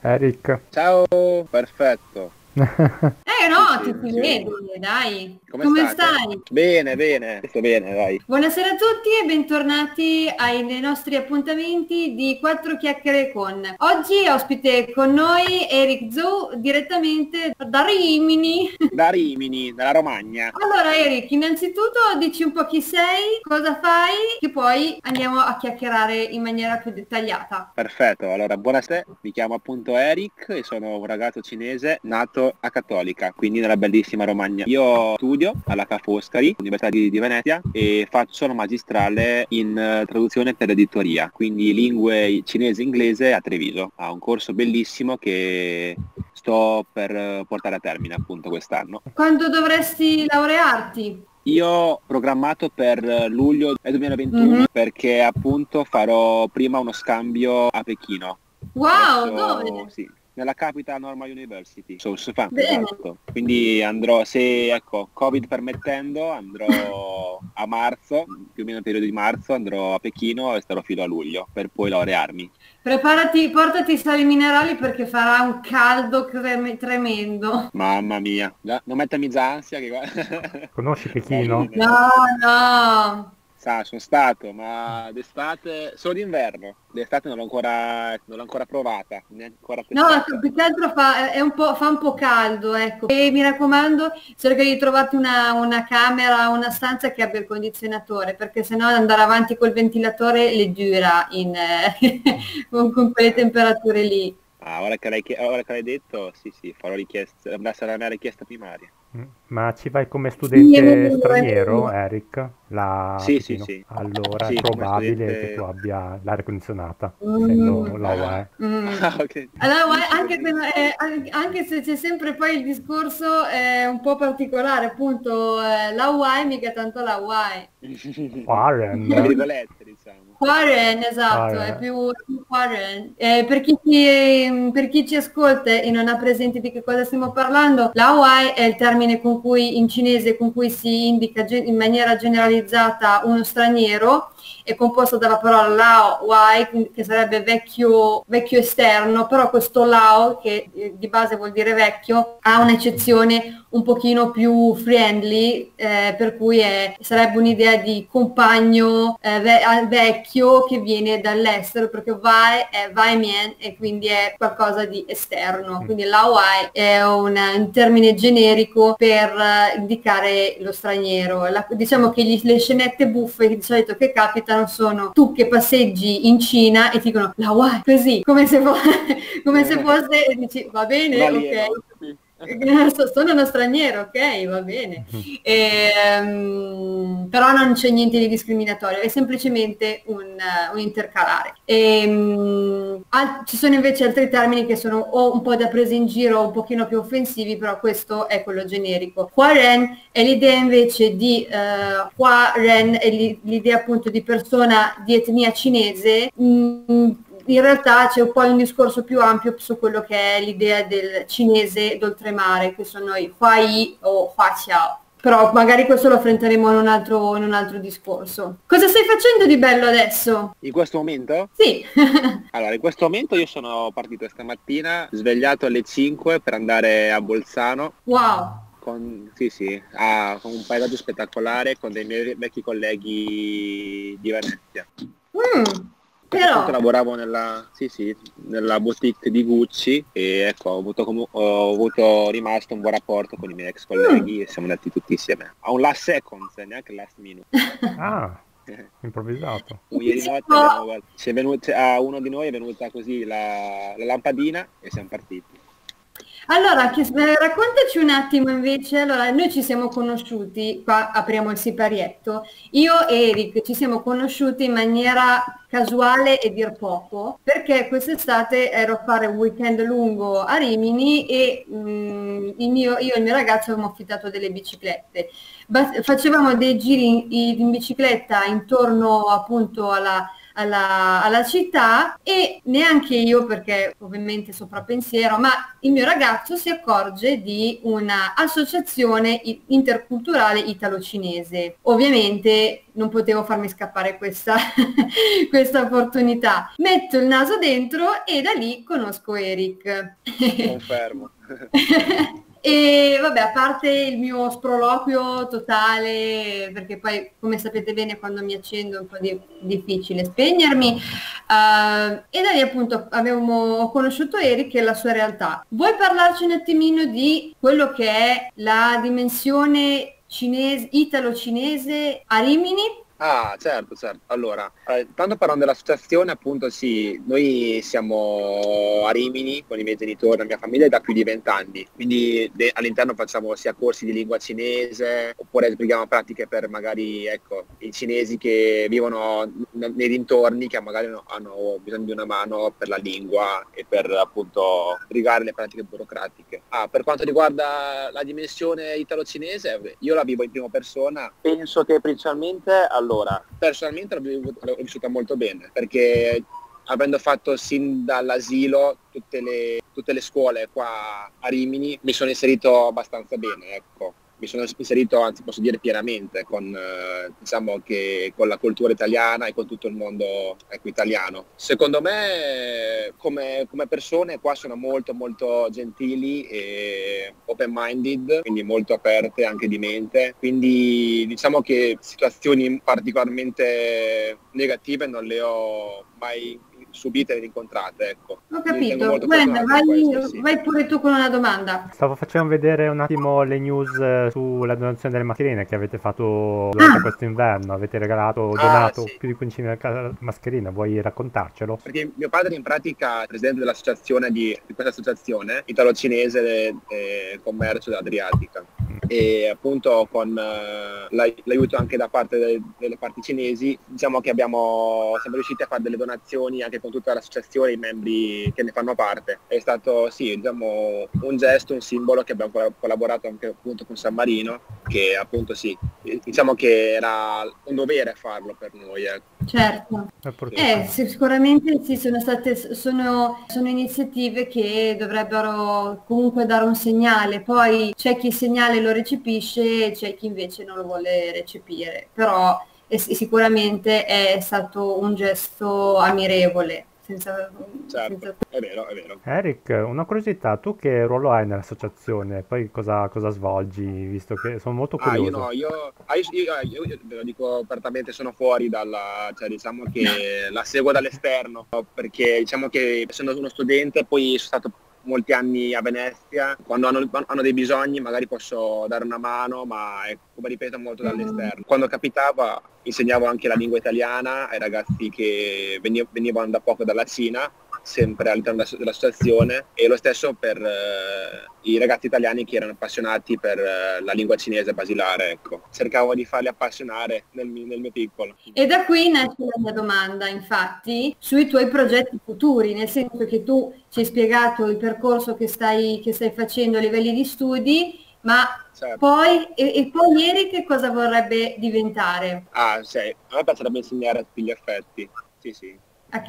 Eric. Ciao, perfetto. No, ti vedo, dai. Come stai? Bene, sto bene, vai. Buonasera a tutti e bentornati ai nostri appuntamenti di 4 chiacchiere con. Oggi ospite con noi Eric Zhou direttamente da Rimini. Da Rimini, dalla Romagna. Allora Eric, innanzitutto dici un po' chi sei, cosa fai, che poi andiamo a chiacchierare in maniera più dettagliata. Perfetto, allora buonasera, mi chiamo appunto Eric e sono un ragazzo cinese nato a Cattolica, quindi nella bellissima Romagna. Io studio alla Ca' Foscari, Università di Venezia, e faccio la magistrale in traduzione per editoria, quindi lingue cinese e inglese a Treviso. Ha un corso bellissimo che sto per portare a termine appunto quest'anno. Quando dovresti laurearti? Io ho programmato per luglio 2021 perché appunto farò prima uno scambio a Pechino. Wow, dove? Sì. Nella Capital Normal University, Shoufan, esatto. Quindi andrò, se ecco, Covid permettendo, andrò a marzo, più o meno il periodo di marzo, andrò a Pechino e starò fino a luglio, per poi laurearmi. Preparati, portati i sali minerali perché farà un caldo tremendo. Mamma mia, non mettermi già ansia che... Conosci Pechino? No. Sa, sono stato, ma d'estate, solo d'inverno, d'estate non l'ho ancora provata, neanche ancora testata. No, più che altro fa un po' caldo, ecco, e mi raccomando, cerca di trovarti una camera, una stanza che abbia il condizionatore, perché sennò andare avanti col ventilatore le dura con quelle temperature lì. Ah, ora che l'hai detto, sì, farò richiesta, sarà una richiesta primaria. Ma ci vai come studente straniero, Eric? Sì. Allora è probabile che tu abbia l'aria condizionata, essendo lao wai. Anche se c'è sempre poi il discorso un po' particolare, appunto, lao wai mica tanto lao wai. Hua ren. Diciamo. Hua ren, esatto, hua ren. È più hua ren. Per chi ci ascolta e non ha presente di che cosa stiamo parlando, lao wai è il termine con cui in cinese si indica in maniera generalizzata uno straniero, è composto dalla parola lao wai, che sarebbe vecchio esterno, però questo lao, che di base vuol dire vecchio, ha un'eccezione un pochino più friendly, per cui sarebbe un'idea di compagno vecchio che viene dall'estero, perché wai è wai mien e quindi è qualcosa di esterno, quindi lao wai è un termine generico per indicare lo straniero. Diciamo che le scenette buffe di solito che capitano sono tu che passeggi in Cina e ti dicono lao wai, così come se fosse, e dici va bene, valiero. Ok. Sono uno straniero, ok, va bene, però non c'è niente di discriminatorio, è semplicemente un intercalare. Ci sono invece altri termini che sono o un po' da presa in giro o un pochino più offensivi, però questo è quello generico. Hua ren è l'idea invece di hua ren, è l'idea appunto di persona di etnia cinese. In realtà c'è un po' un discorso più ampio su quello che è l'idea del cinese d'oltremare, che sono i hua yi o hua xiao. Però magari questo lo affronteremo in un altro discorso. Cosa stai facendo di bello adesso? In questo momento? Sì. Allora, in questo momento io sono partito stamattina, svegliato alle 5 per andare a Bolzano. Wow. Con un paesaggio spettacolare, con dei miei vecchi colleghi di Venezia. Però lavoravo nella boutique di Gucci e ecco, ho rimasto un buon rapporto con i miei ex colleghi e siamo andati tutti insieme. A un last second, neanche last minute. Ah, improvvisato. Ieri notte a uno di noi è venuta così la lampadina e siamo partiti. Allora, raccontaci un attimo invece, allora noi ci siamo conosciuti, qua apriamo il siparietto, io e Eric ci siamo conosciuti in maniera casuale e dir poco, perché quest'estate ero a fare un weekend lungo a Rimini e io e il mio ragazzo avevamo affittato delle biciclette. Facevamo dei giri in bicicletta intorno appunto alla alla città, e neanche io, perché ovviamente soprapensiero, ma il mio ragazzo si accorge di un'associazione interculturale italo-cinese. Ovviamente non potevo farmi scappare questa opportunità. Metto il naso dentro e da lì conosco Eric. Confermo. E vabbè, a parte il mio sproloquio totale, perché poi, come sapete bene, quando mi accendo è un po' difficile spegnermi, e da lì appunto ho conosciuto Eric e la sua realtà. Vuoi parlarci un attimino di quello che è la dimensione italo-cinese a Rimini? Ah, certo, certo. Allora, tanto parlando dell'associazione, appunto, sì, noi siamo a Rimini con i miei genitori, la mia famiglia, da più di 20 anni. Quindi all'interno facciamo sia corsi di lingua cinese, oppure sbrighiamo pratiche per magari, ecco, i cinesi che vivono nei dintorni, che magari hanno bisogno di una mano per la lingua e per, appunto, sbrigare le pratiche burocratiche. Ah, per quanto riguarda la dimensione italo-cinese, io la vivo in prima persona. Penso che principalmente... Allora, personalmente l'ho vissuta molto bene, perché avendo fatto sin dall'asilo tutte le scuole qua a Rimini, mi sono inserito abbastanza bene, ecco. Mi sono inserito, anzi posso dire pienamente, diciamo che con la cultura italiana e con tutto il mondo, ecco, italiano. Secondo me come persone qua sono molto molto gentili e open minded, quindi molto aperte anche di mente, quindi diciamo che situazioni particolarmente negative non le ho mai subite e incontrate, ecco. Ho capito. Guarda, vai pure tu con una domanda. Stavo facendo vedere un attimo le news sulla donazione delle mascherine che avete fatto durante questo inverno. Avete regalato, donato, sì, più di 15.000 mascherine. Vuoi raccontarcelo? Perché mio padre in pratica è presidente dell'associazione di questa associazione italo-cinese commercio dell'Adriatica, e appunto con l'aiuto anche da parte delle parti cinesi, diciamo che siamo riusciti a fare delle donazioni anche con tutta l'associazione, i membri che ne fanno parte. È stato, sì, diciamo, un gesto, un simbolo, che abbiamo collaborato anche appunto con San Marino, che appunto, sì, diciamo che era un dovere farlo per noi, ecco. Certo, sicuramente sì, sono iniziative che dovrebbero comunque dare un segnale, poi c'è chi il segnale lo recepisce e c'è chi invece non lo vuole recepire, però sicuramente è stato un gesto ammirevole. Certo, è vero, è vero. Eric, una curiosità, tu che ruolo hai nell'associazione? Poi cosa svolgi, visto che sono molto curioso? Io ve lo dico apertamente, sono fuori dalla, cioè diciamo che la seguo dall'esterno, perché diciamo che essendo uno studente poi sono stato molti anni a Venezia, quando hanno dei bisogni magari posso dare una mano, ma è, come ripeto, molto dall'esterno. Quando capitava insegnavo anche la lingua italiana ai ragazzi che venivano da poco dalla Cina, sempre all'interno dell'associazione, e lo stesso per i ragazzi italiani che erano appassionati per la lingua cinese basilare, ecco. Cercavo di farli appassionare nel mio piccolo. E da qui nasce la mia domanda, infatti, sui tuoi progetti futuri, nel senso che tu ci hai spiegato il percorso che stai facendo a livelli di studi, ma... Certo. Poi Eric cosa vorrebbe diventare? Ah, sì, a me piacerebbe insegnare a tutti gli effetti, sì, sì.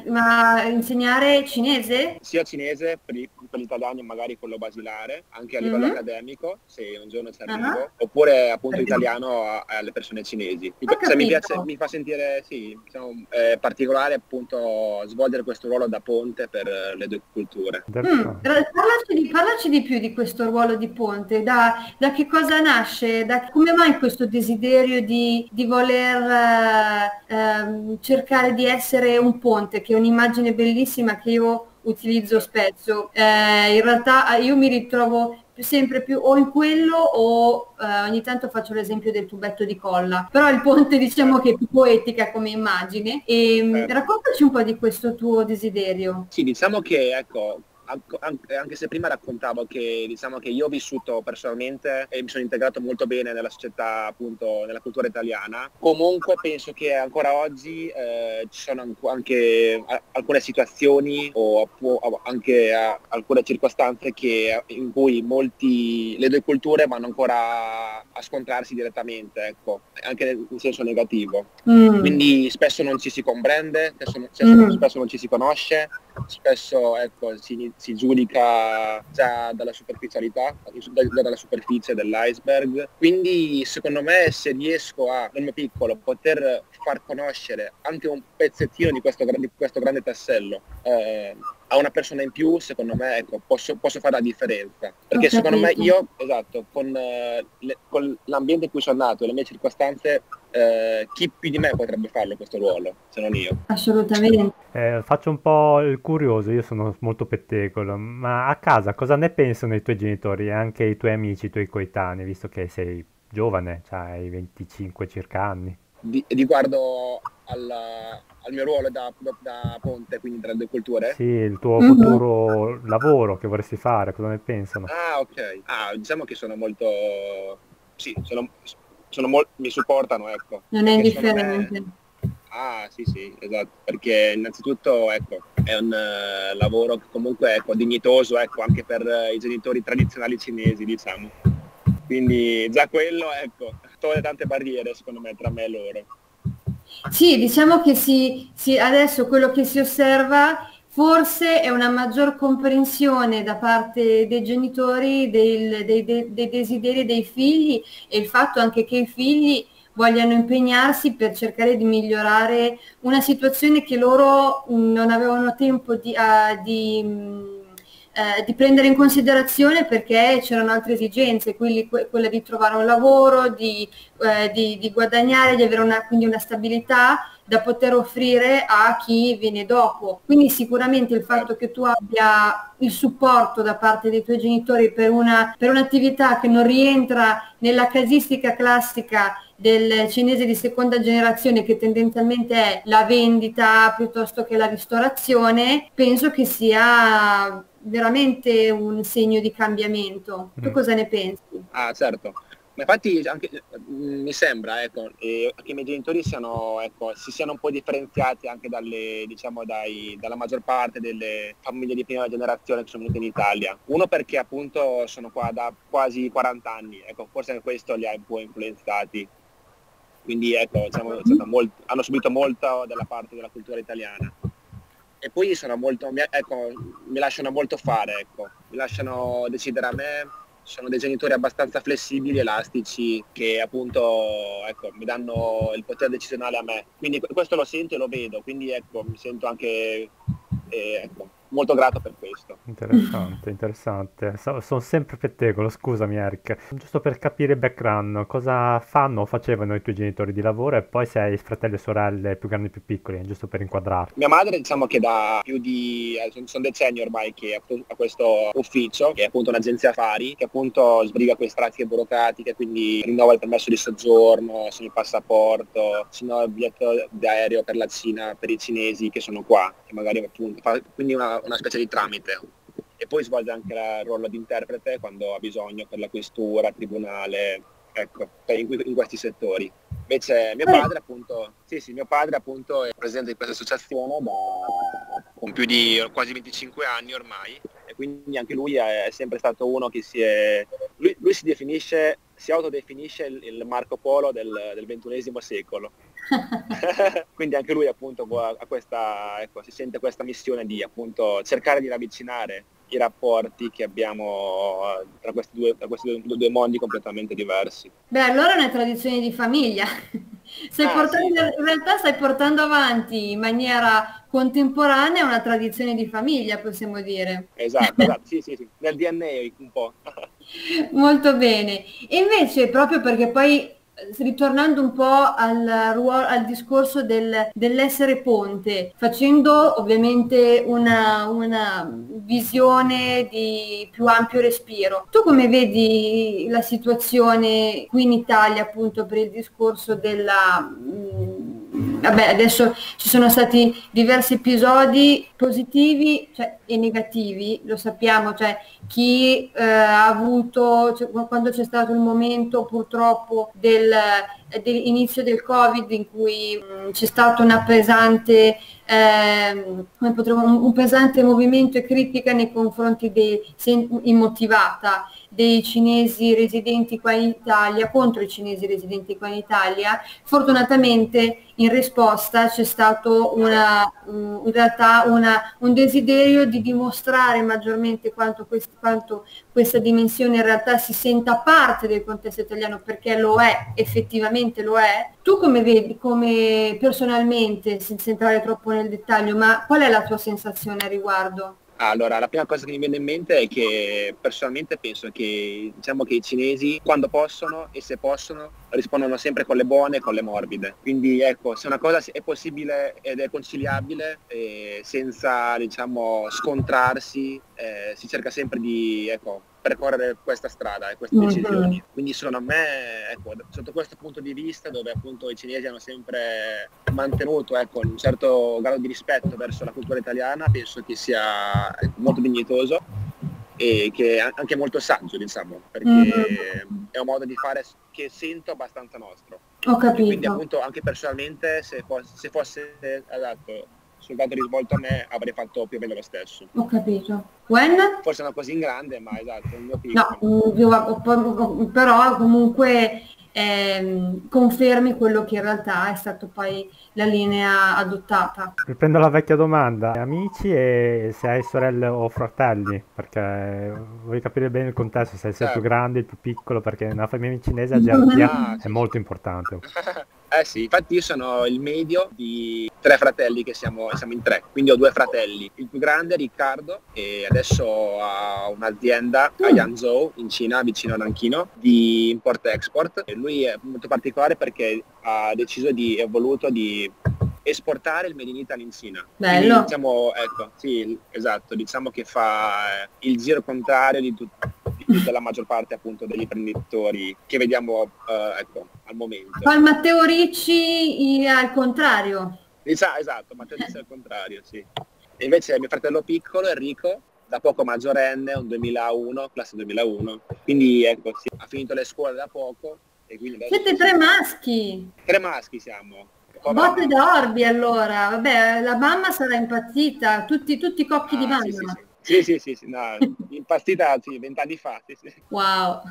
Ma insegnare cinese? Sia cinese per gli italiani, magari quello basilare, anche a livello accademico, se un giorno ci arrivo, oppure appunto italiano alle persone cinesi. Mi fa sentire, sì, diciamo, particolare appunto svolgere questo ruolo da ponte per le due culture. Parlaci di più di questo ruolo di ponte, da che cosa nasce, come mai questo desiderio di voler cercare di essere un ponte, che è un'immagine bellissima che io utilizzo spesso. In realtà io mi ritrovo sempre più o in quello o ogni tanto faccio l'esempio del tubetto di colla, però il ponte diciamo che è più poetica come immagine. E raccontaci un po' di questo tuo desiderio. Sì, diciamo che, ecco, anche se prima raccontavo che diciamo che io ho vissuto personalmente e mi sono integrato molto bene nella società, appunto nella cultura italiana, comunque penso che ancora oggi ci sono anche alcune situazioni o anche alcune circostanze che, in cui le due culture vanno ancora a scontrarsi direttamente, ecco, anche in senso negativo. Quindi spesso non ci si comprende, spesso non ci si conosce, spesso ecco, si giudica già dalla superficialità, già dalla superficie dell'iceberg. Quindi secondo me, se riesco a, nel mio piccolo, poter far conoscere anche un pezzettino di questo grande tassello a una persona in più, secondo me ecco, posso fare la differenza. Perché secondo me io, esatto, con l'ambiente in cui sono nato e le mie circostanze, chi più di me potrebbe farlo questo ruolo, se non io? Assolutamente. Faccio un po' il curioso, io sono molto pettegolo, ma a casa cosa ne pensano i tuoi genitori e anche i tuoi amici, i tuoi coetanei, visto che sei giovane, cioè hai 25 circa anni? Riguardo al mio ruolo da ponte, quindi tra le due culture? Sì, il tuo futuro lavoro che vorresti fare, cosa ne pensano? Ah, ok. Ah, diciamo che sono molto... Sì, mi supportano, ecco. Non è indifferente. Ah, sì, sì, esatto. Perché innanzitutto, ecco, è un lavoro che comunque, ecco, dignitoso, ecco, anche per i genitori tradizionali cinesi, diciamo. Quindi già quello, ecco, toglie tante barriere, secondo me, tra me e loro. Sì, diciamo che adesso quello che si osserva forse è una maggior comprensione da parte dei genitori dei desideri dei figli, e il fatto anche che i figli vogliano impegnarsi per cercare di migliorare una situazione che loro non avevano tempo di prendere in considerazione, perché c'erano altre esigenze, quella di trovare un lavoro, di guadagnare, di avere quindi una stabilità da poter offrire a chi viene dopo. Quindi sicuramente il fatto che tu abbia il supporto da parte dei tuoi genitori per un'attività che non rientra nella casistica classica del cinese di seconda generazione, che tendenzialmente è la vendita piuttosto che la ristorazione, penso che sia veramente un segno di cambiamento. Tu cosa ne pensi? Ah, certo. Ma infatti anche, mi sembra ecco, che i miei genitori si siano un po' differenziati anche dalla maggior parte delle famiglie di prima generazione che sono venute in Italia. Uno perché appunto sono qua da quasi 40 anni, ecco, forse anche questo li ha un po' influenzati. Quindi ecco, diciamo, hanno subito molto dalla parte della cultura italiana. E poi sono molto, ecco, mi lasciano molto fare, ecco, mi lasciano decidere a me, sono dei genitori abbastanza flessibili, elastici, che appunto ecco, mi danno il potere decisionale a me. Quindi questo lo sento e lo vedo, quindi ecco, mi sento anche ecco, molto grato per questo. Interessante, interessante. Sono sempre pettegolo, scusami Eric. Giusto per capire il background, cosa fanno o facevano i tuoi genitori di lavoro, e poi se hai fratelli e sorelle più grandi e più piccoli, giusto per inquadrarti. Mia madre, diciamo che da più di... sono decenni ormai che ha questo ufficio, che è appunto un'agenzia affari, che appunto sbriga queste pratiche burocratiche, quindi rinnova il permesso di soggiorno, sono il passaporto, sono il biglietto d'aereo per la Cina, per i cinesi che sono qua, che magari appunto fa, quindi una specie di tramite, e poi svolge anche il ruolo di interprete quando ha bisogno per la questura, tribunale, ecco, in questi settori. Invece mio padre appunto, è presidente di questa associazione con più di quasi 25 anni ormai, e quindi anche lui è sempre stato uno che lui si autodefinisce il Marco Polo del XXI secolo. Quindi anche lui appunto ecco, si sente questa missione di appunto cercare di ravvicinare i rapporti che abbiamo tra questi due mondi completamente diversi. Beh, allora è una tradizione di famiglia. In realtà stai portando avanti in maniera contemporanea una tradizione di famiglia, possiamo dire. Esatto, esatto. sì, nel DNA un po'. Molto bene. E invece, proprio perché poi, ritornando un po' al discorso dell'essere ponte, facendo ovviamente una visione di più ampio respiro, tu come vedi la situazione qui in Italia, appunto per il discorso della vabbè, adesso ci sono stati diversi episodi positivi e negativi, lo sappiamo, chi ha avuto, quando c'è stato il momento purtroppo dell'inizio del Covid in cui c'è stato una pesante, un pesante movimento e critica nei confronti immotivata dei cinesi residenti qua in Italia contro i cinesi residenti qua in Italia, fortunatamente in risposta c'è stato in realtà un desiderio di dimostrare maggiormente quanto questa dimensione in realtà si senta parte del contesto italiano, perché lo è, effettivamente lo è. Tu come vedi, come personalmente, senza entrare troppo nel dettaglio, ma qual è la tua sensazione a riguardo? Allora, la prima cosa che mi viene in mente è che personalmente penso che, diciamo, che i cinesi quando possono e se possono rispondono sempre con le buone e con le morbide. Quindi ecco, se una cosa è possibile ed è conciliabile, senza, diciamo, scontrarsi, si cerca sempre di, ecco, percorrere questa strada e queste decisioni. Quindi secondo me, ecco, sotto questo punto di vista, dove appunto i cinesi hanno sempre mantenuto, ecco, un certo grado di rispetto verso la cultura italiana, penso che sia molto dignitoso e che è anche molto saggio, diciamo, perché è un modo di fare che sento abbastanza nostro. Ho capito. E quindi appunto anche personalmente, se fosse adatto soltanto risvolto a me, avrei fatto più o meno lo stesso. Ho capito. Forse non così in grande, ma esatto, il mio piccolo. No, però comunque confermi quello che in realtà è stata poi la linea adottata. Riprendo la vecchia domanda, amici e se hai sorelle o fratelli, perché voglio capire bene il contesto, se sei più grande, il più piccolo, perché una famiglia cinese la gerarchia è molto importante. Eh sì, infatti io sono il medio di 3 fratelli, che siamo in 3, quindi ho 2 fratelli. Il più grande, Riccardo, e adesso ha un'azienda a Yangzhou, in Cina, vicino a Nankino, di import-export. E lui è molto particolare perché ha deciso e ha voluto di esportare il Made in Italy in Cina. Bello. Quindi, diciamo, ecco, sì, esatto, diciamo che fa il giro contrario di della maggior parte appunto degli imprenditori che vediamo ecco, al momento. Ma Matteo Ricci al contrario. Esatto, Matteo Ricci al contrario, sì. E invece mio fratello piccolo, Enrico, da poco maggiorenne, un 2001, classe 2001, quindi ecco, sì, ha finito le scuole da poco. E quindi siete 3 maschi? 3 maschi siamo. Botte d'orbi allora, vabbè, la mamma sarà impazzita, tutti cocchi di mamma. Sì, no, impastita 20 anni fa, sì. Wow.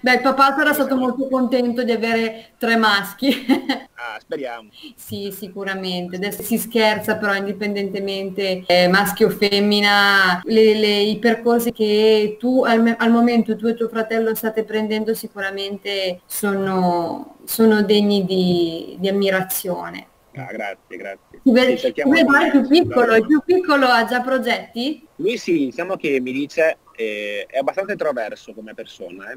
Beh, il papà sarà stato molto contento di avere 3 maschi. Ah, speriamo. Sì, sicuramente. Adesso si scherza, però indipendentemente maschio o femmina, i percorsi che tu al momento, tu e tuo fratello state prendendo sicuramente sono degni di ammirazione. Ah, grazie. Il più piccolo ha già progetti? Lui sì, diciamo che mi dice, è abbastanza introverso come persona,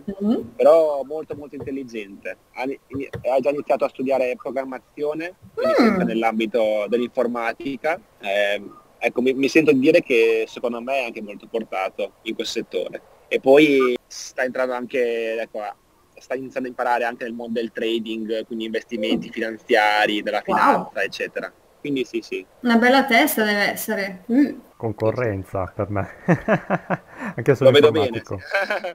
però molto intelligente. Ha già iniziato a studiare programmazione, quindi sempre nell'ambito dell'informatica. Ecco, mi sento dire che secondo me è anche molto portato in quel settore. E poi sta entrando anche, ecco, sta iniziando a imparare anche nel mondo del trading, quindi investimenti finanziari, della finanza, eccetera. Quindi sì. Una bella testa deve essere. Concorrenza per me. Anche se lo vedo bene.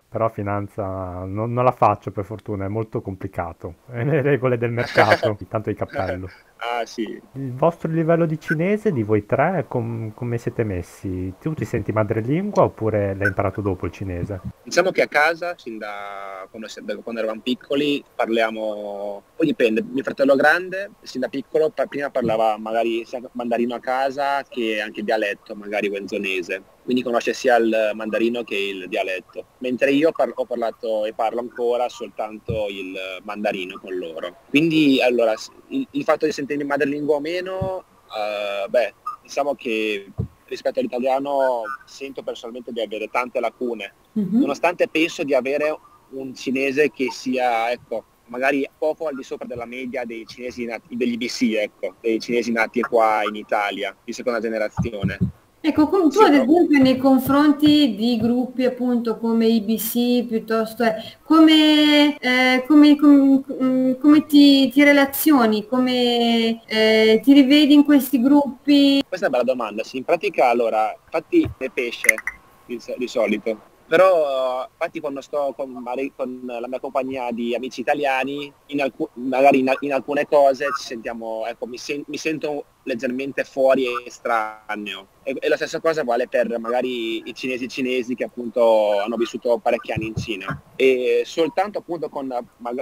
Però finanza non la faccio, per fortuna, è molto complicato. È le regole del mercato, tanto il cappello. Ah sì. Il vostro livello di cinese, di voi 3, come siete messi? Tu ti senti madrelingua oppure l'hai imparato dopo il cinese? Diciamo che a casa, sin da quando eravamo piccoli, parliamo. Poi dipende, mio fratello grande, sin da piccolo, prima parlava magari mandarino a casa, che anche dialetto, magari wenzonese, quindi conosce sia il mandarino che il dialetto, mentre io ho parlato e parlo ancora soltanto il mandarino con loro. Quindi allora il fatto di sentire madrelingua o meno, diciamo che rispetto all'italiano sento personalmente di avere tante lacune, nonostante penso di avere un cinese che sia, ecco, magari poco al di sopra della media dei cinesi degli IBC, ecco, dei cinesi nati qua in Italia di seconda generazione. Ecco, tu sì, ad esempio nei confronti di gruppi appunto come IBC piuttosto come ti relazioni, come ti rivedi in questi gruppi? Questa è una bella domanda, sì, in pratica allora, infatti è pesce di solito, però infatti quando sto con la mia compagnia di amici italiani, magari in alcune cose ci sentiamo, ecco, mi sento leggermente fuori e estraneo. E la stessa cosa vale per magari i cinesi che appunto hanno vissuto parecchi anni in Cina. E soltanto appunto con,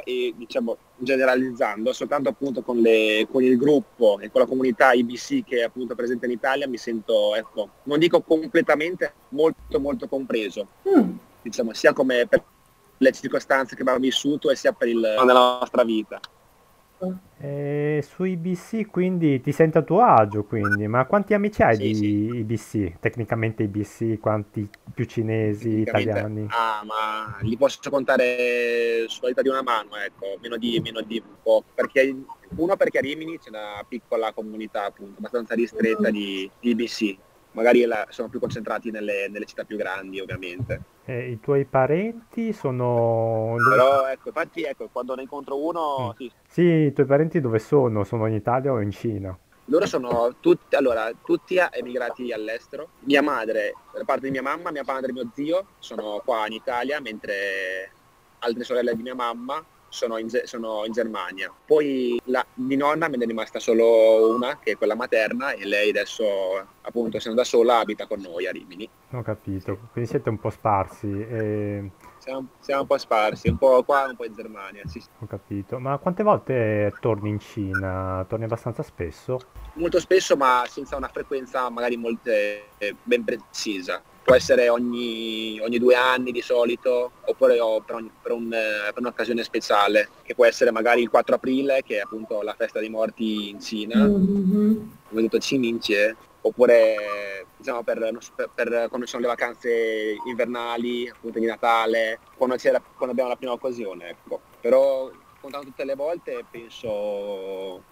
diciamo, generalizzando, soltanto appunto con il gruppo e con la comunità IBC che è appunto presente in Italia mi sento, ecco, non dico completamente, molto compreso. Diciamo, sia come per le circostanze che abbiamo vissuto e sia per nella nostra vita. Su IBC quindi ti senti a tuo agio, quindi, ma quanti amici hai IBC? Tecnicamente IBC, quanti più cinesi, italiani? Ah, ma li posso contare sulla dita di una mano, ecco, meno di poco, perché perché a Rimini c'è una piccola comunità appunto, abbastanza ristretta di IBC, magari sono più concentrati nelle città più grandi ovviamente. I tuoi parenti sono... Però ecco, infatti ecco, quando ne incontro uno... Sì, i tuoi parenti dove sono? Sono in Italia o in Cina? Loro sono tutti emigrati all'estero. Mia madre, da parte di mia mamma, mio padre e mio zio sono qua in Italia, mentre altre sorelle di mia mamma sono in Germania. Poi di nonna me ne è rimasta solo una, che è quella materna, e lei adesso, appunto, essendo da sola, abita con noi a Rimini. Ho capito, quindi siete un po' sparsi. Siamo un po' sparsi, un po' qua, un po' in Germania, sì. Ho capito, ma quante volte torni in Cina? Torni abbastanza spesso? Molto spesso, ma senza una frequenza magari ben precisa. Può essere ogni 2 anni di solito, oppure per un'occasione speciale, che può essere magari il 4 aprile, che è appunto la festa dei morti in Cina, come detto Qingming, oppure diciamo per quando ci sono le vacanze invernali, appunto di Natale, quando abbiamo la prima occasione, ecco. Però contando tutte le volte penso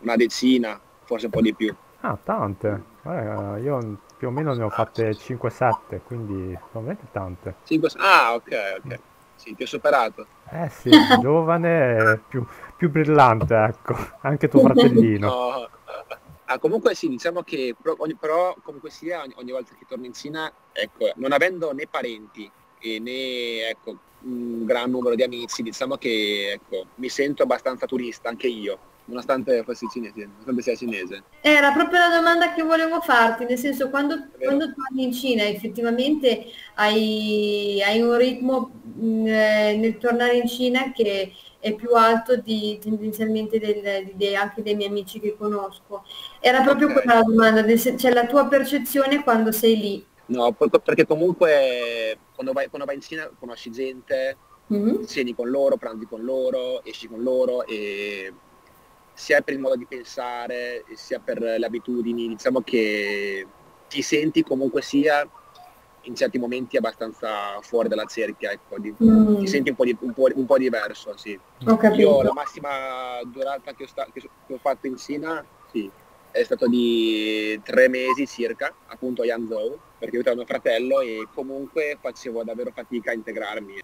una decina, forse un po' di più. Ah, tante. Io più o meno ne ho fatte 5-7, quindi veramente tante. 5, ah, ok. Sì, ti ho superato. Eh sì, giovane, più brillante, ecco. Anche tuo fratellino. No. Ah, comunque sì, diciamo che comunque ogni volta che torno in Cina, ecco, non avendo né parenti né, ecco, un gran numero di amici, diciamo che, ecco, mi sento abbastanza turista anche io. Nonostante fossi cinese, nonostante sia cinese. Era proprio la domanda che volevo farti, nel senso, quando torni in Cina effettivamente hai un ritmo nel tornare in Cina che è più alto tendenzialmente anche dei miei amici che conosco. Era proprio quella la domanda, cioè la tua percezione quando sei lì. No, perché comunque quando vai in Cina conosci gente, ceni con loro, pranzi con loro, esci con loro, e sia per il modo di pensare, sia per le abitudini, diciamo che ti senti comunque sia in certi momenti abbastanza fuori dalla cerchia, ecco, ti senti un po' diverso, sì. Io la massima durata che ho fatto in Cina, sì, è stato di 3 mesi circa, appunto a Yangzhou, perché io ero mio fratello e comunque facevo davvero fatica a integrarmi.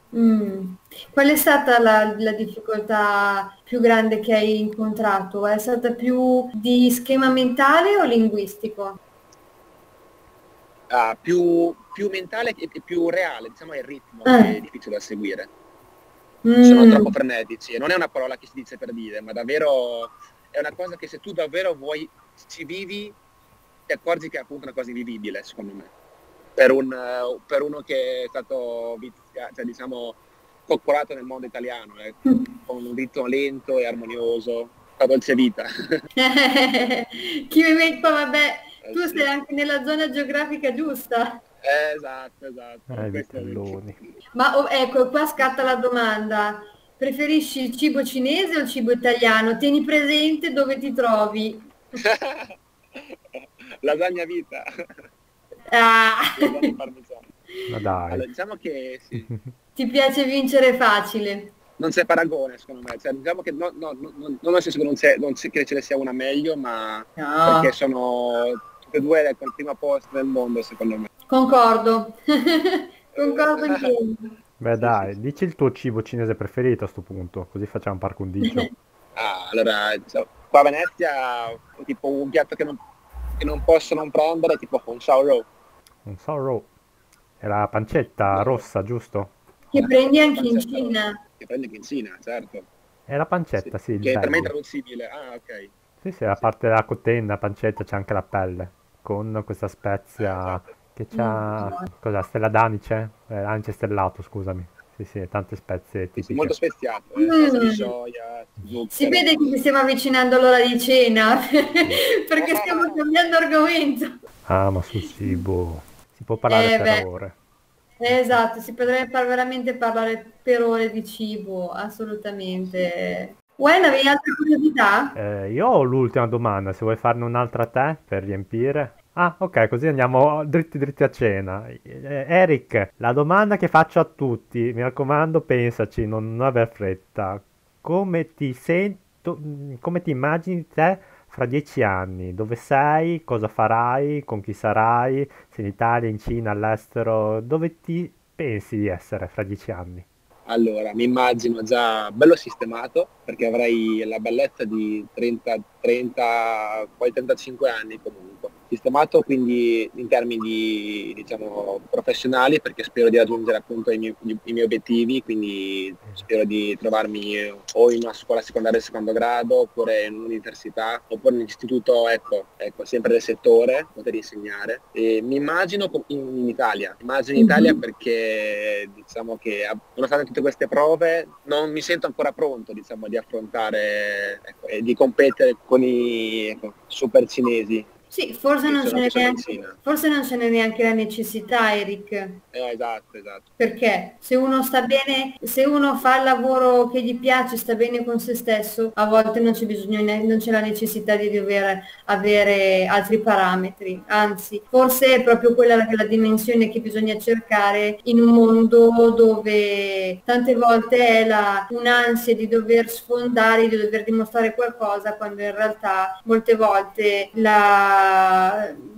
Qual è stata la difficoltà più grande che hai incontrato? È stata più di schema mentale o linguistico? Ah, più mentale e più reale, diciamo, è il ritmo che è difficile da seguire. Sono troppo frenetici, e non è una parola che si dice per dire, ma davvero è una cosa che se tu davvero vuoi, ci vivi, ti accorgi che è appunto una cosa invivibile, secondo me, per uno che è stato coccolato nel mondo italiano, con un ritmo lento e armonioso, la dolce vita. Vabbè, tu sei anche nella zona geografica giusta. Esatto. Ma ecco, qua scatta la domanda. Preferisci il cibo cinese o il cibo italiano? Tieni presente dove ti trovi. Lasagna vita. Ma dai. Allora, diciamo che sì. Ti piace vincere facile. Non c'è paragone, secondo me. Cioè, diciamo che no, non nel senso che non c'è che ce ne sia una meglio, ma perché sono tutte e due ecco il primo posto nel mondo secondo me. Concordo, concordo insieme. Beh dai, dici il tuo cibo cinese preferito a sto punto, così facciamo par condicio. Ah, allora, qua a Venezia tipo un piatto che non posso non prendere è tipo un sao rou. Un sao rou? È la pancetta rossa, giusto? Che prendi anche in Cina. Che prendi anche in Cina, certo. È la pancetta, sì. Che è per me intraducibile, ah ok. Sì, sì, a parte la cottenna, pancetta, c'è anche la pelle, con questa spezia esatto. Che c'ha... No. Cosa? Stella d'anice? Anice stellato, scusami. Sì, sì, tante spezie tipiche. Sì, molto speziato, di soia, zucchero. Si vede che ci stiamo avvicinando all'ora di cena, perché stiamo cambiando argomento. Ah, ma sul cibo... Si può parlare per ore. Esatto, si potrebbe veramente parlare per ore di cibo, assolutamente. Gwen, avevi altre curiosità? Io ho l'ultima domanda, se vuoi farne un'altra a te per riempire. Ah, ok, così andiamo dritti dritti a cena. Eric, la domanda che faccio a tutti, mi raccomando pensaci, non aver fretta. Come ti immagini te fra 10 anni? Dove sei? Cosa farai? Con chi sarai? Se in Italia, in Cina, all'estero? Dove ti pensi di essere fra 10 anni? Allora, mi immagino già bello sistemato, perché avrei la bellezza di 30, poi 35 anni comunque. Sistemato quindi in termini di, diciamo, professionali, perché spero di raggiungere appunto i miei obiettivi, quindi spero di trovarmi o in una scuola secondaria di secondo grado, oppure in un'università, oppure in un istituto, ecco, sempre del settore, poter insegnare. E mi immagino in Italia, perché diciamo che nonostante tutte queste prove non mi sento ancora pronto, diciamo, di affrontare e di competere con i super cinesi. Sì, forse non ce n'è neanche la necessità, Eric. Esatto. Perché se uno sta bene, se uno fa il lavoro che gli piace, sta bene con se stesso, a volte non c'è bisogno, non c'è la necessità di dover avere altri parametri. Anzi, forse è proprio quella la dimensione che bisogna cercare in un mondo dove tante volte è un'ansia di dover sfondare, di dover dimostrare qualcosa, quando in realtà molte volte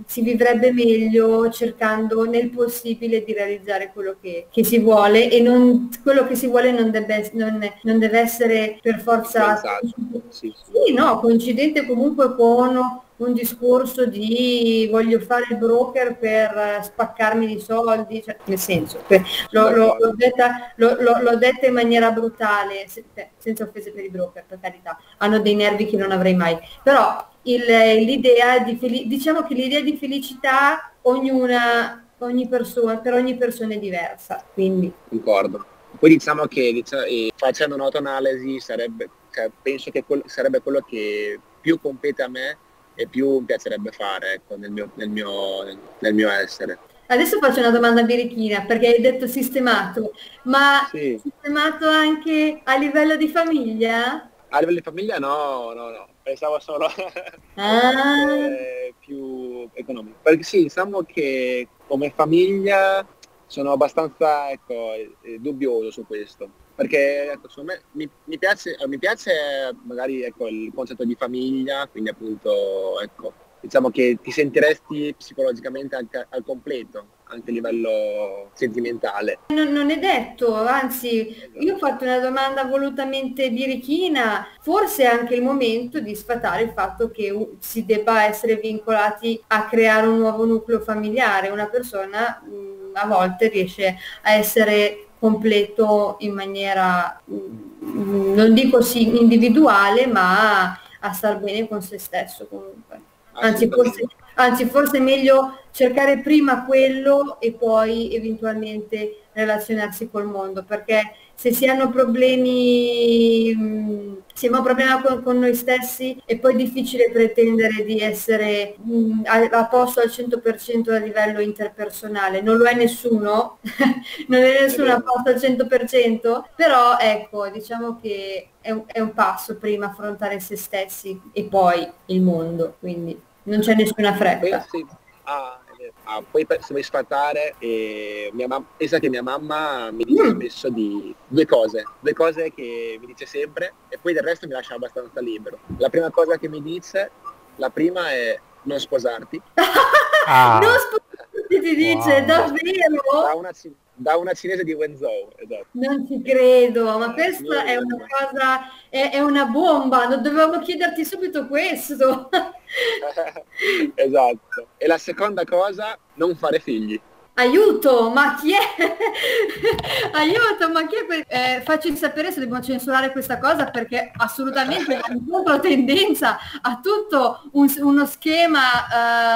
si vivrebbe meglio cercando nel possibile di realizzare quello che si vuole, e non, quello che si vuole non deve essere per forza coincidente comunque con un discorso di voglio fare il broker per spaccarmi di soldi, cioè, nel senso, l'ho detta in maniera brutale, senza offese per i broker, per carità, hanno dei nervi che non avrei mai, però l'idea di felicità per ogni persona è diversa, quindi concordo. Poi diciamo che facendo un'autoanalisi penso che sarebbe quello che più compete a me e più mi piacerebbe fare, ecco, nel mio essere. Adesso faccio una domanda birichina, perché hai detto sistemato, ma sì. Sistemato anche a livello di famiglia? A livello di famiglia no, pensavo solo più economico, perché sì, diciamo che come famiglia sono abbastanza dubbioso su questo. Perché secondo me mi piace magari il concetto di famiglia, quindi appunto diciamo che ti sentiresti psicologicamente anche al completo, anche a livello sentimentale. Non è detto, anzi, esatto. Io ho fatto una domanda volutamente birichina, forse è anche il momento di sfatare il fatto che si debba essere vincolati a creare un nuovo nucleo familiare. Una persona a volte riesce a essere completo in maniera, non dico sì, individuale, ma a star bene con se stesso comunque. Anzi forse è meglio cercare prima quello e poi eventualmente relazionarsi col mondo, perché se si hanno problemi, se abbiamo un problema con noi stessi, è poi difficile pretendere di essere a posto al 100% a livello interpersonale. Non lo è nessuno, non è nessuno a posto al 100%, però ecco, diciamo che è un passo prima affrontare se stessi e poi il mondo, quindi non c'è nessuna fretta. Poi se vuoi sfatare, pensa che mia mamma mi dice spesso di due cose che mi dice sempre, e poi del resto mi lascia abbastanza libero. La prima cosa che mi dice, la prima è non sposarti. Ah. Non sposarti, ti dice, wow. Davvero? Da una cinese di Wenzhou, esatto. Non ci credo, ma questa è una cosa, è una bomba, non dovevamo chiederti subito questo. Esatto. E la seconda cosa, non fare figli. Aiuto, ma chi è? Aiuto, ma chi è? Facci sapere se dobbiamo censurare questa cosa, perché assolutamente è una tendenza a tutto uno schema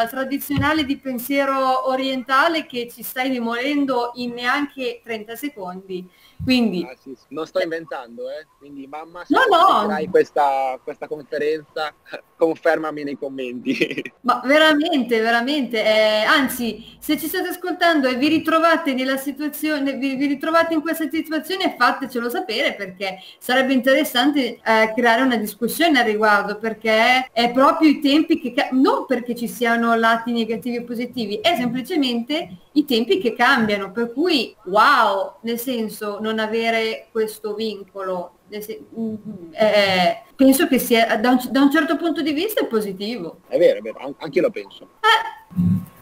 tradizionale di pensiero orientale che ci stai demolendo in neanche 30 secondi. Quindi non sto inventando, quindi mamma, se vedrai questa conferenza, confermami nei commenti. Ma veramente, veramente, anzi, se ci state ascoltando e vi ritrovate nella situazione, vi ritrovate in questa situazione, fatecelo sapere, perché sarebbe interessante creare una discussione al riguardo, perché è proprio i tempi che, non perché ci siano lati negativi o positivi, è semplicemente i tempi che cambiano, per cui wow, nel senso, non avere questo vincolo penso che sia da un certo punto di vista è positivo. È vero, anche io lo penso.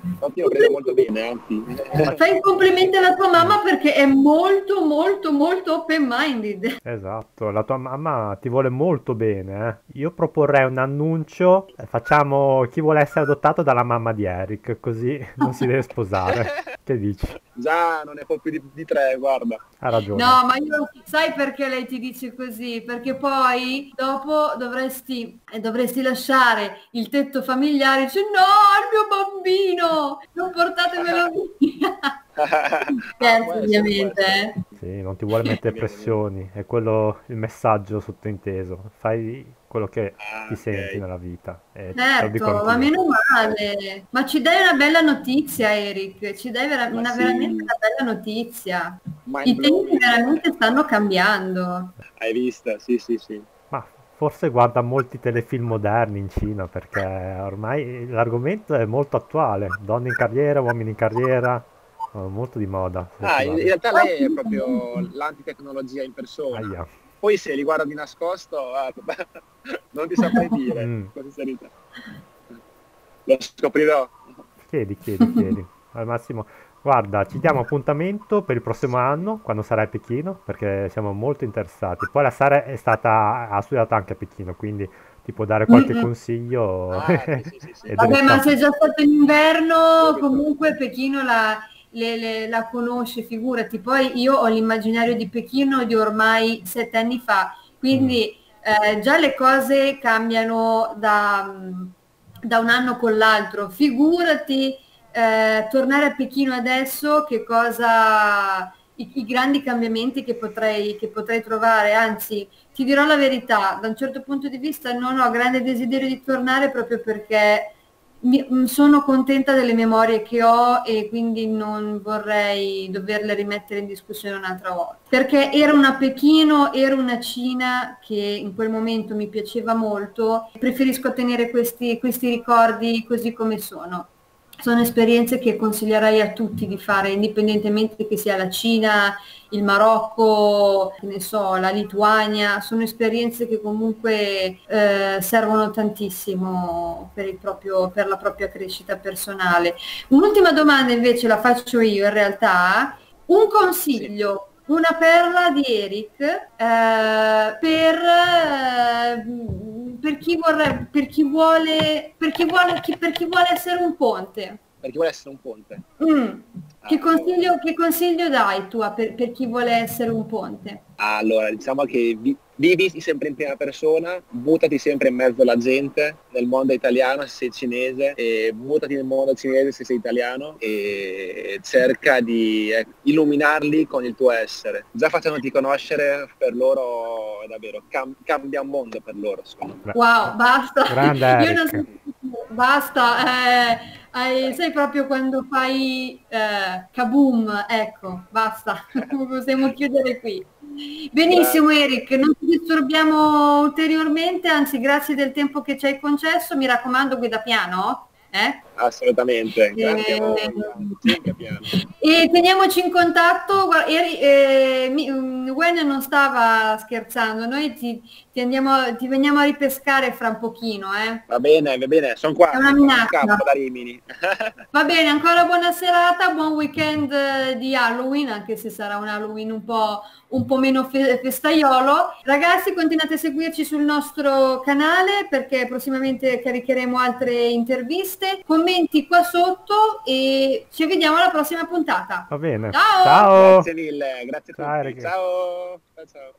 Infatti lo credo molto bene, anzi. Fai un complimento alla tua mamma, perché è molto molto molto open-minded. Esatto, la tua mamma ti vuole molto bene. Io proporrei un annuncio, facciamo chi vuole essere adottato dalla mamma di Eric, così non si deve sposare. Che dici? Già non ne può più di tre, guarda. Ha ragione. No, ma io, sai perché lei ti dice così? Perché poi dopo dovresti lasciare il tetto familiare e dice, no, il mio bambino! Non portatemelo via. Certo, ovviamente. Sì, non ti vuole mettere pressioni, è quello il messaggio sottinteso. Fai quello che ti senti nella vita. Certo, ma meno male. Ma ci dai una bella notizia, Eric. Ci dai veramente una bella notizia. I tempi veramente stanno cambiando. Hai visto? Sì, sì, sì. Forse guarda molti telefilm moderni in Cina, perché ormai l'argomento è molto attuale. Donne in carriera, uomini in carriera, molto di moda. In realtà lei è proprio l'antitecnologia in persona. Aia. Poi se li guarda di nascosto, non ti saprei dire, con sincerità. Lo scoprirò. Chiedi. Al massimo. Guarda, ci diamo appuntamento per il prossimo anno, quando sarà a Pechino, perché siamo molto interessati. Poi la Sara ha studiato anche a Pechino, quindi ti può dare qualche consiglio. Sì. Vabbè, ma se è già stato in inverno, comunque Pechino la conosce, figurati. Poi io ho l'immaginario di Pechino di ormai 7 anni fa, quindi già le cose cambiano da un anno con l'altro, figurati. Tornare a Pechino adesso, che cosa, i grandi cambiamenti che potrei trovare. Anzi, ti dirò la verità, da un certo punto di vista non ho grande desiderio di tornare, proprio perché sono contenta delle memorie che ho, e quindi non vorrei doverle rimettere in discussione un'altra volta, perché era una Pechino, era una Cina che in quel momento mi piaceva molto. Preferisco tenere questi ricordi così come sono. Sono esperienze che consiglierei a tutti di fare, indipendentemente che sia la Cina, il Marocco, ne so, la Lituania. Sono esperienze che comunque servono tantissimo per la propria crescita personale. Un'ultima domanda invece la faccio io, in realtà. Un consiglio, una perla di Eric per chi vuole essere un ponte. Per chi vuole essere un ponte. Che consiglio dai tu per chi vuole essere un ponte? Allora, diciamo che vivi sempre in prima persona, buttati sempre in mezzo alla gente, nel mondo italiano se sei cinese, e buttati nel mondo cinese se sei italiano, e cerca di illuminarli con il tuo essere. Già facendoti conoscere, per loro è davvero, cambia un mondo per loro, secondo me. Wow, basta. Io non so, basta. Sai proprio quando fai kaboom, ecco, basta, possiamo chiudere qui. Benissimo Eric, non ti disturbiamo ulteriormente, anzi grazie del tempo che ci hai concesso, mi raccomando guida piano. Assolutamente, grazie. E teniamoci in contatto. Guarda, Wen non stava scherzando, noi ti veniamo a ripescare fra un pochino, eh. Va bene, sono qua, in campo da Rimini. Va bene, ancora buona serata, buon weekend di Halloween, anche se sarà un Halloween un po' meno festaiolo. Ragazzi, continuate a seguirci sul nostro canale perché prossimamente caricheremo altre interviste. Commenti qua sotto e ci vediamo alla prossima puntata. Va bene. Ciao. Ciao. Grazie mille. Grazie a tutti. Ciao. Ciao.